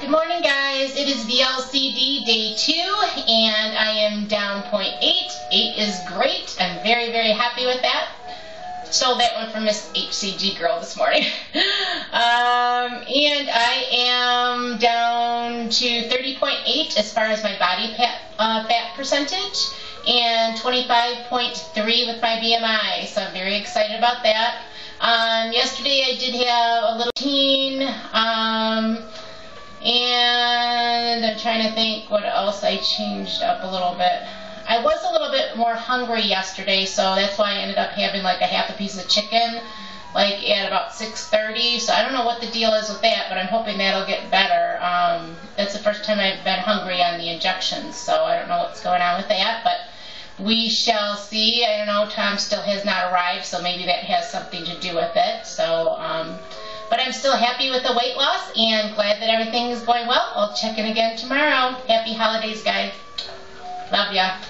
Good morning, guys. It is VLCD day 2, and I am down 0.8. 8 is great. I'm very, very happy with that. Stole that one from Miss HCG girl this morning. And I am down to 30.8 as far as my body fat percentage, and 25.3 with my BMI, so I'm very excited about that. Yesterday I did have a little teen, and I'm trying to think what else I changed up a little bit. I was a little bit more hungry yesterday, so that's why I ended up having like a half a piece of chicken, like at about 6:30. So I don't know what the deal is with that, but I'm hoping that'll get better. That's the first time I've been hungry on the injections, so I don't know what's going on with that, but we shall see. I don't know. Tom still has not arrived, so maybe that has something to do with it. So, but I'm still happy with the weight loss and glad that everything is going well. I'll check in again tomorrow. Happy holidays, guys. Love ya.